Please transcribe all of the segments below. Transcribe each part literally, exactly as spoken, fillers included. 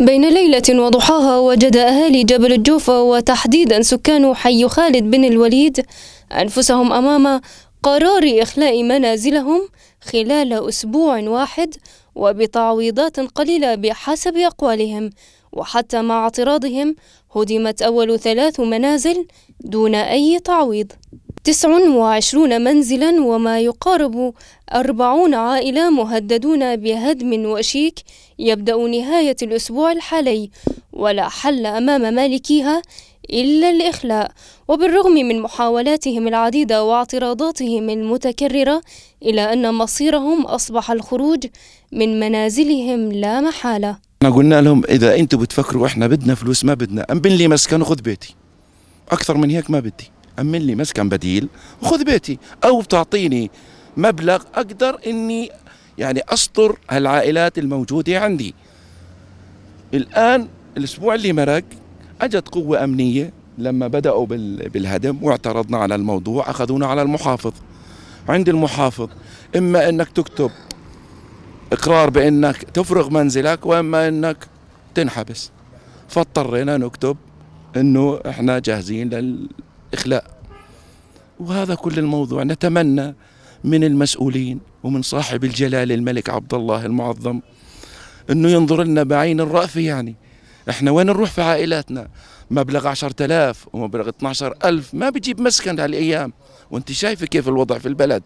بين ليلة وضحاها وجد أهالي جبل الجوفة وتحديدا سكان حي خالد بن الوليد أنفسهم أمام قرار إخلاء منازلهم خلال أسبوع واحد وبتعويضات قليلة بحسب أقوالهم. وحتى مع اعتراضهم هدمت أول ثلاث منازل دون أي تعويض، تسع وعشرون منزلا وما يقارب أربعون عائلة مهددون بهدم وشيك يبدأ نهاية الأسبوع الحالي، ولا حل أمام مالكيها إلا الإخلاء. وبالرغم من محاولاتهم العديدة واعتراضاتهم المتكررة إلى أن مصيرهم أصبح الخروج من منازلهم لا محالة. أنا قلنا لهم إذا أنتم بتفكروا إحنا بدنا فلوس ما بدنا، أمن لي مسكن وخذ بيتي، أكثر من هيك ما بدي، أمن لي مسكن بديل وخذ بيتي، أو بتعطيني مبلغ أقدر إني يعني أسطر هالعائلات الموجودة عندي. الآن الأسبوع اللي مرق أجت قوة أمنية لما بدأوا بالهدم واعترضنا على الموضوع، أخذونا على المحافظ. عند المحافظ إما أنك تكتب إقرار بأنك تفرغ منزلك وإما أنك تنحبس، فاضطرينا نكتب أنه إحنا جاهزين للإخلاء. وهذا كل الموضوع. نتمنى من المسؤولين ومن صاحب الجلالة الملك عبد الله المعظم أنه ينظر لنا بعين الرأفة، يعني احنا وين نروح في عائلاتنا؟ مبلغ عشرة آلاف ومبلغ اثني عشر ألف ما بيجيب مسكن هالايام، وانت شايفه كيف الوضع في البلد،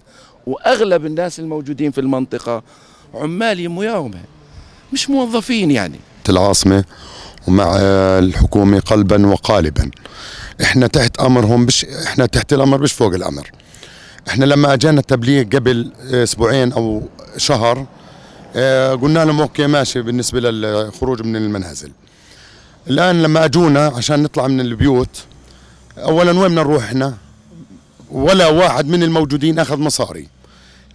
واغلب الناس الموجودين في المنطقه عمال يموياهم مش موظفين. يعني العاصمه ومع الحكومه قلبا وقالبا، احنا تحت امرهم، مش احنا تحت الامر مش فوق الامر. احنا لما اجانا التبليغ قبل اسبوعين او شهر قلنا لهم اوكي ماشي بالنسبه للخروج من المنازل. الآن لما أجونا عشان نطلع من البيوت، أولاً وين بدنا نروح إحنا؟ ولا واحد من الموجودين أخذ مصاري،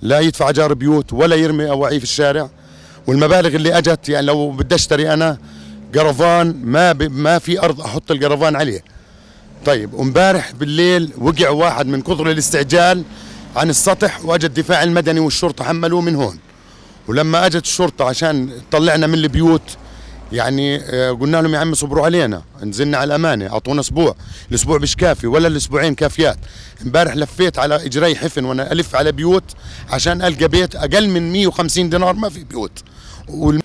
لا يدفع أجار بيوت ولا يرمي أواعيه في الشارع. والمبالغ اللي أجت يعني لو بدي أشتري أنا قرفان ما ما في أرض أحط القرفان عليه. طيب ومبارح بالليل وقع واحد من كثر الاستعجال عن السطح وأجى الدفاع المدني والشرطة حملوه من هون، ولما أجت الشرطة عشان تطلعنا من البيوت يعني قلنا لهم يا عمي صبروا علينا، نزلنا على الامانه، اعطونا اسبوع، الاسبوع مش كافي ولا الاسبوعين كافيات. امبارح لفيت على اجري حفن وانا الف على بيوت عشان القى بيت اقل من مئة وخمسين دينار ما في بيوت. وال...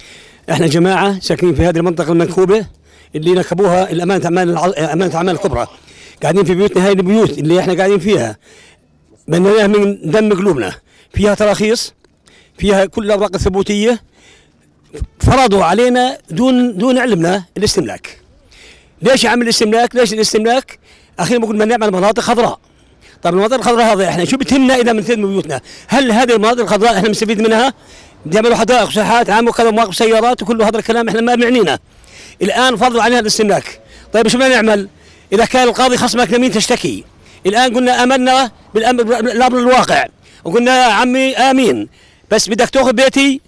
احنا جماعه ساكنين في هذه المنطقه المنكوبه اللي نكبوها الامانه اعمال امانه اعمال الكبرى، قاعدين في بيوتنا، هاي البيوت اللي احنا قاعدين فيها بنيناها من دم قلوبنا، فيها تراخيص، فيها كل الاوراق الثبوتيه، فرضوا علينا دون دون علمنا الاستملاك. ليش عمل الاستملاك؟ ليش الاستملاك؟ اخيرا بقول ما نعمل مناطق خضراء. طيب المناطق الخضراء هذه احنا شو بتهمنا اذا بنتهمنا بيوتنا؟ هل هذه المناطق الخضراء احنا بنستفيد منها؟ بيعملوا حدائق وساحات عامه وكذا ومواقف سيارات وكل هذا الكلام احنا ما بيعنينا. الان فرضوا علينا الاستملاك. طيب شو بدنا نعمل؟ اذا كان القاضي خصمك لمين تشتكي؟ الان قلنا امنا بالامر الواقع وقلنا يا عمي امين، بس بدك تاخذ بيتي،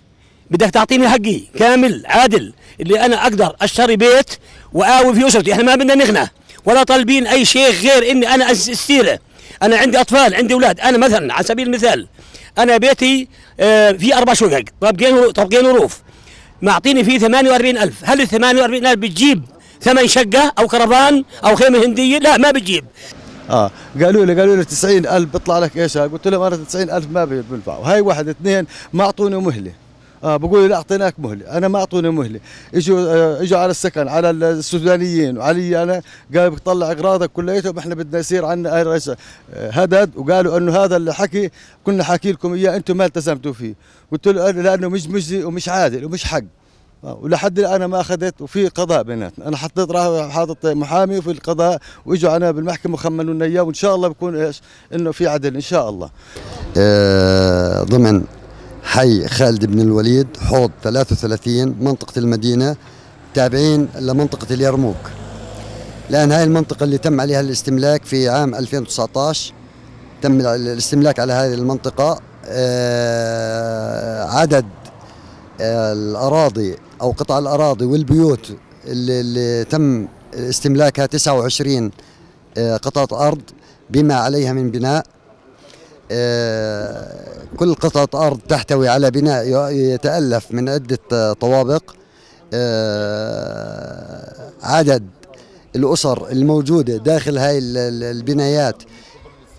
بدك تعطيني حقي كامل عادل اللي انا اقدر اشتري بيت واقوي في اسرتي. احنا ما بدنا نغنى ولا طالبين اي شيء غير اني انا استيره، انا عندي اطفال، عندي اولاد. انا مثلا على سبيل المثال انا بيتي آه في اربع شقق طابقين طابقين وروف، معطيني فيه ثمانية وأربعين ألف. هل ال ثمانية وأربعين ألف بتجيب ثمن شقه او كرفان او خيمه هنديه؟ لا ما بتجيب. اه قالوا لي قالوا لي تسعين ألف بيطلع لك ايش؟ قلت لهم انا تسعين ألف ما بينفع. وهي واحد اثنين ما اعطوني مهله. اه بقول لا اعطيناك مهله، انا ما اعطوني مهله، اجوا اجوا على السكن على السودانيين وعلي انا، قال بطلع اغراضك كليتهم، احنا بدنا يصير عندنا هدد. وقالوا انه هذا الحكي كنا حاكي لكم اياه انتم ما التزمتوا فيه. قلت له لانه مش مجزي ومش عادل ومش حق، ولحد الان ما اخذت. وفي قضاء بيناتنا، انا حطيت حاطط محامي وفي القضاء، واجوا على بالمحكمه وخمنوا لنا اياه، وان شاء الله بكون ايش؟ انه في عدل ان شاء الله. آه ضمن حي خالد بن الوليد حوض ثلاثة وثلاثين منطقة المدينة تابعين لمنطقة اليرموك. الآن هاي المنطقة اللي تم عليها الاستملاك في عام ألفين وتسعطعش، تم الاستملاك على هذه المنطقة. عدد الأراضي أو قطع الأراضي والبيوت اللي, اللي تم استملاكها تسعة وعشرين قطعة أرض بما عليها من بناء. كل قطعة أرض تحتوي على بناء يتألف من عدة طوابق. عدد الأسر الموجودة داخل هاي البنايات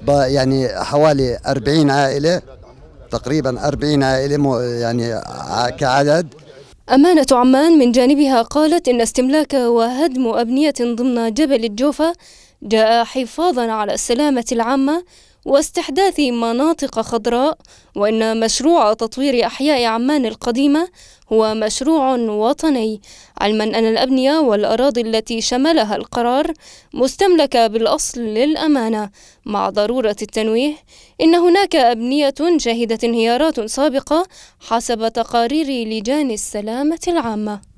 يعني حوالي أربعين عائلة، تقريبا أربعين عائلة يعني كعدد. أمانة عمان من جانبها قالت إن استملاك وهدم أبنية ضمن جبل الجوفة جاء حفاظا على السلامة العامة واستحداث مناطق خضراء، وإن مشروع تطوير أحياء عمان القديمة هو مشروع وطني، علما أن الأبنية والأراضي التي شملها القرار مستملكة بالأصل للأمانة، مع ضرورة التنويه إن هناك أبنية شهدت انهيارات سابقة حسب تقارير لجان السلامة العامة.